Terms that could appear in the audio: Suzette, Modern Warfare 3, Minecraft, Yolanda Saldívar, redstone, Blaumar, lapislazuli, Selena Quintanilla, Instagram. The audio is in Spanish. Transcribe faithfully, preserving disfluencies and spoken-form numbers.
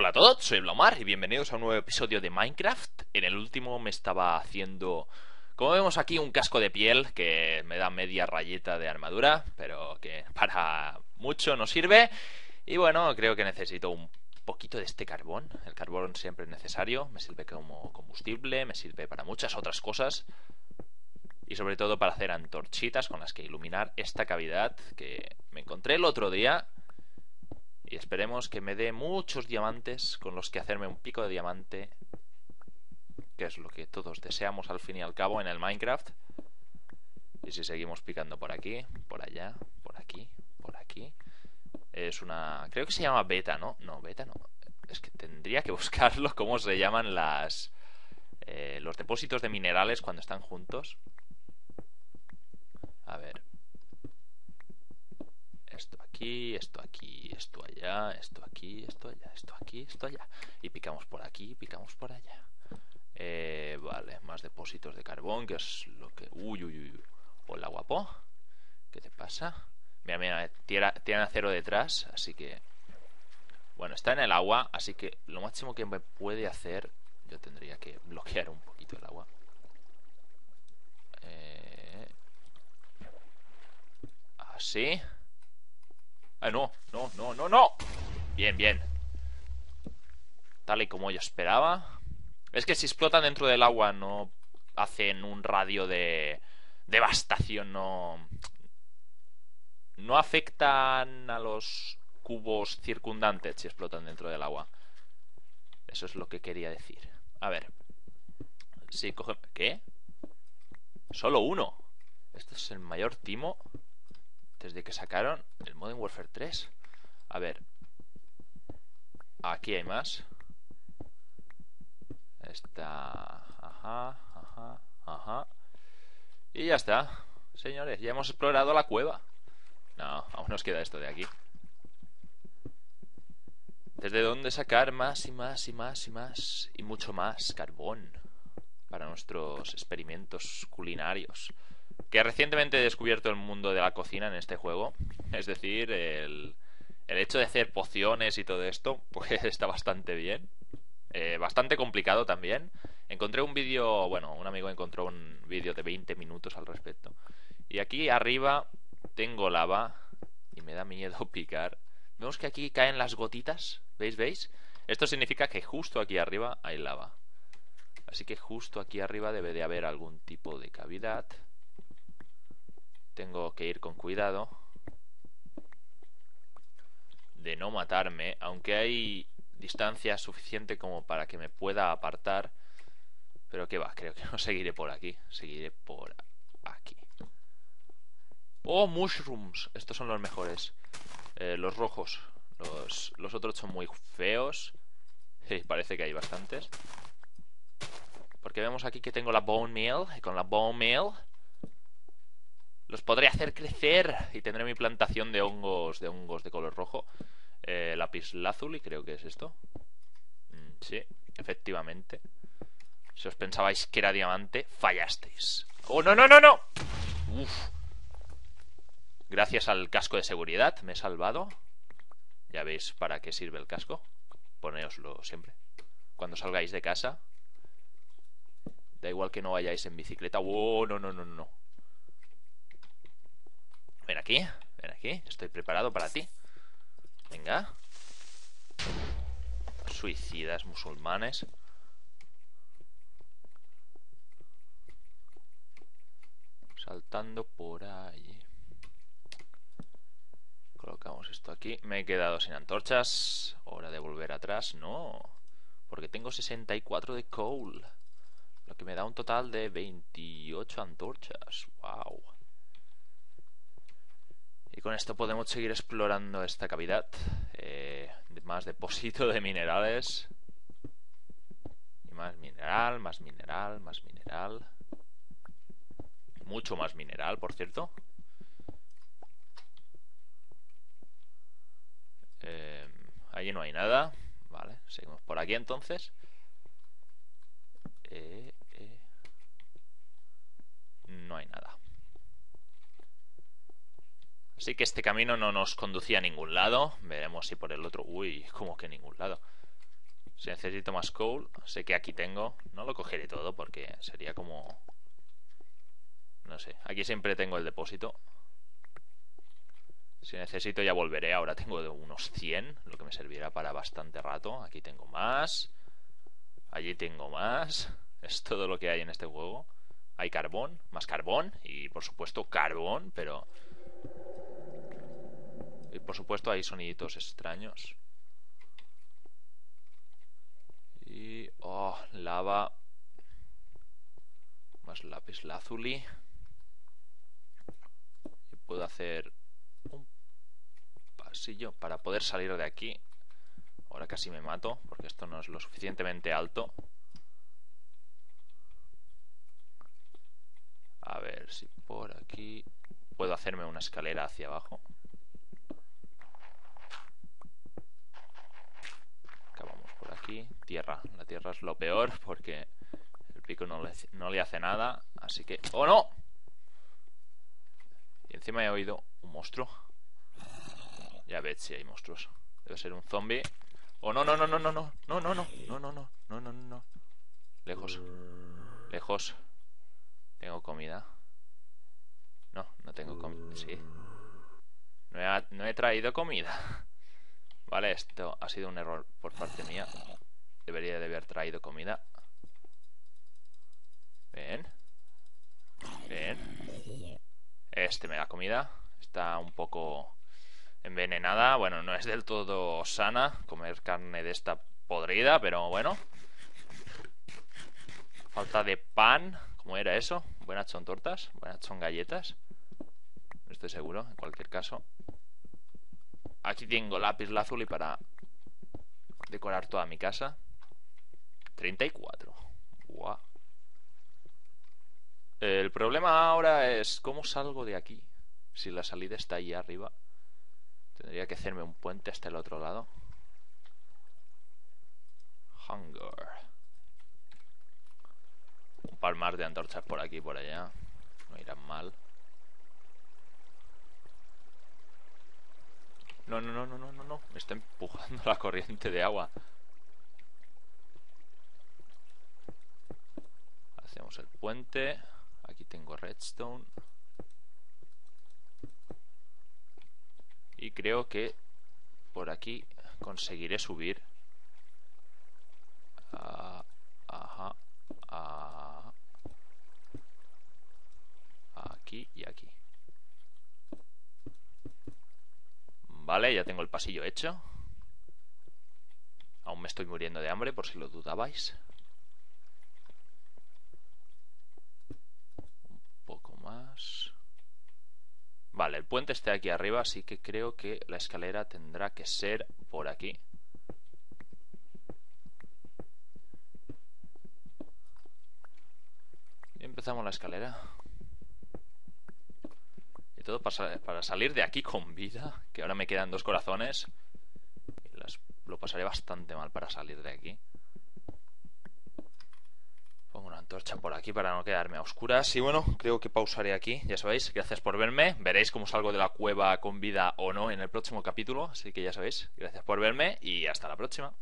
Hola a todos, soy Blaumar y bienvenidos a un nuevo episodio de Minecraft. En el último me estaba haciendo, como vemos aquí, un casco de piel que me da media rayeta de armadura, pero que para mucho no sirve. Y bueno, creo que necesito un poquito de este carbón. El carbón siempre es necesario, me sirve como combustible, me sirve para muchas otras cosas. Y sobre todo para hacer antorchitas con las que iluminar esta cavidad que me encontré el otro día. Y esperemos que me dé muchos diamantes con los que hacerme un pico de diamante, que es lo que todos deseamos al fin y al cabo en el Minecraft. Y si seguimos picando por aquí, por allá, por aquí, por aquí. Es una... creo que se llama beta, ¿no? No, beta no. Es que tendría que buscarlo, cómo se llaman las eh, los depósitos de minerales cuando están juntos. A ver... esto aquí, esto aquí, esto allá, esto aquí, esto allá, esto aquí, esto allá. Y picamos por aquí, picamos por allá. Eh, vale, más depósitos de carbón, que es lo que... Uy, uy, uy. Hola, guapo. ¿Qué te pasa? Mira, mira, tiene acero detrás, así que... bueno, está en el agua, así que lo máximo que me puede hacer... yo tendría que bloquear un poquito el agua. Eh... Así... ¡Ah, no! ¡No, no, no, no! Bien, bien. Tal y como yo esperaba. Es que si explotan dentro del agua no hacen un radio de devastación, no... no afectan a los cubos circundantes si explotan dentro del agua. Eso es lo que quería decir. A ver. Sí, coge... ¿qué? Solo uno. Este es el mayor timo... desde que sacaron el Modern Warfare tres. A ver. Aquí hay más. Está... ajá, ajá, ajá. Y ya está. Señores, ya hemos explorado la cueva. No, aún nos queda esto de aquí. ¿Desde dónde sacar más y más y más y más? Y mucho más carbón para nuestros experimentos culinarios. Que recientemente he descubierto el mundo de la cocina en este juego. Es decir, el, el hecho de hacer pociones y todo esto, pues está bastante bien. Eh, bastante complicado también. Encontré un vídeo, bueno, un amigo encontró un vídeo de veinte minutos al respecto. Y aquí arriba tengo lava y me da miedo picar. Vemos que aquí caen las gotitas, ¿veis? ¿Veis? Esto significa que justo aquí arriba hay lava. Así que justo aquí arriba debe de haber algún tipo de cavidad. Tengo que ir con cuidado de no matarme, aunque hay distancia suficiente como para que me pueda apartar. Pero que va, creo que no seguiré por aquí. Seguiré por aquí. ¡Oh, mushrooms! Estos son los mejores. Eh, los rojos. Los, los otros son muy feos. Sí, parece que hay bastantes. Porque vemos aquí que tengo la bone meal. Y con la bone meal... los podré hacer crecer y tendré mi plantación de hongos de hongos de color rojo. Eh, lapislazuli, creo que es esto. Mm, sí, efectivamente. Si os pensabais que era diamante, fallasteis. ¡Oh, no, no, no, no! Uf. Gracias al casco de seguridad me he salvado. Ya veis para qué sirve el casco. Ponéoslo siempre. Cuando salgáis de casa. Da igual que no vayáis en bicicleta. ¡Oh, no, no, no, no! Ven aquí, ven aquí, estoy preparado para ti. Venga. Suicidas musulmanes. Saltando por allí. Colocamos esto aquí. Me he quedado sin antorchas. Hora de volver atrás. No, porque tengo sesenta y cuatro de coal. Lo que me da un total de veintiocho antorchas. Wow. Y con esto podemos seguir explorando esta cavidad. Eh, más depósito de minerales. Y más mineral, más mineral, más mineral. Mucho más mineral, por cierto. Eh, allí no hay nada. Vale, seguimos por aquí entonces. Eh, eh. No hay nada. Así que este camino no nos conducía a ningún lado. Veremos si por el otro... uy, como que ningún lado. Si necesito más coal, sé que aquí tengo. No lo cogeré todo porque sería como... no sé. Aquí siempre tengo el depósito. Si necesito ya volveré. Ahora tengo de unos cien, lo que me servirá para bastante rato. Aquí tengo más. Allí tengo más. Es todo lo que hay en este juego. Hay carbón, más carbón. Y por supuesto carbón, pero... y por supuesto hay soniditos extraños. Y... oh, lava. Más lapislazuli. Y puedo hacer un pasillo para poder salir de aquí. Ahora casi me mato porque esto no es lo suficientemente alto. A ver si por aquí puedo hacerme una escalera hacia abajo. Acabamos por aquí. Tierra. La tierra es lo peor porque el pico no le, no le hace nada. Así que... ¡oh, no! Y encima he oído un monstruo. Ya ves si hay monstruos. Debe ser un zombie. ¡Oh, no, no, no, no, no, no! ¡No, no, no! ¡No, no, no! ¡No, no, no! Lejos. Lejos. ¿Tengo comida? No, no tengo comida. Sí. No he, no he traído comida. Vale, esto ha sido un error por parte mía. Debería de haber traído comida. Ven. Ven. Este me da comida. Está un poco envenenada. Bueno, no es del todo sana comer carne de esta podrida, pero bueno. Falta de pan. ¿Cómo era eso? Buenas son tortas, buenas son galletas. No estoy seguro, en cualquier caso. Aquí tengo lapislazuli para decorar toda mi casa. treinta y cuatro. Buah. El problema ahora es cómo salgo de aquí. Si la salida está ahí arriba, tendría que hacerme un puente hasta el otro lado. Hunger. Un par más de antorchas por aquí y por allá. No irán mal. No, no, no, no, no, no, no. Me está empujando la corriente de agua. Hacemos el puente. Aquí tengo redstone. Y creo que por aquí conseguiré subir. Uh, ajá. A... aquí y aquí. Vale, ya tengo el pasillo hecho. Aún me estoy muriendo de hambre, por si lo dudabais. Un poco más. Vale, el puente está aquí arriba, así que creo que la escalera tendrá que ser por aquí. Empezamos la escalera. Y todo para, para salir de aquí con vida. Que ahora me quedan dos corazones. Y las, lo pasaré bastante mal para salir de aquí. Pongo una antorcha por aquí para no quedarme a oscuras. Y bueno, creo que pausaré aquí. Ya sabéis, gracias por verme. Veréis cómo salgo de la cueva con vida o no en el próximo capítulo. Así que ya sabéis, gracias por verme y hasta la próxima.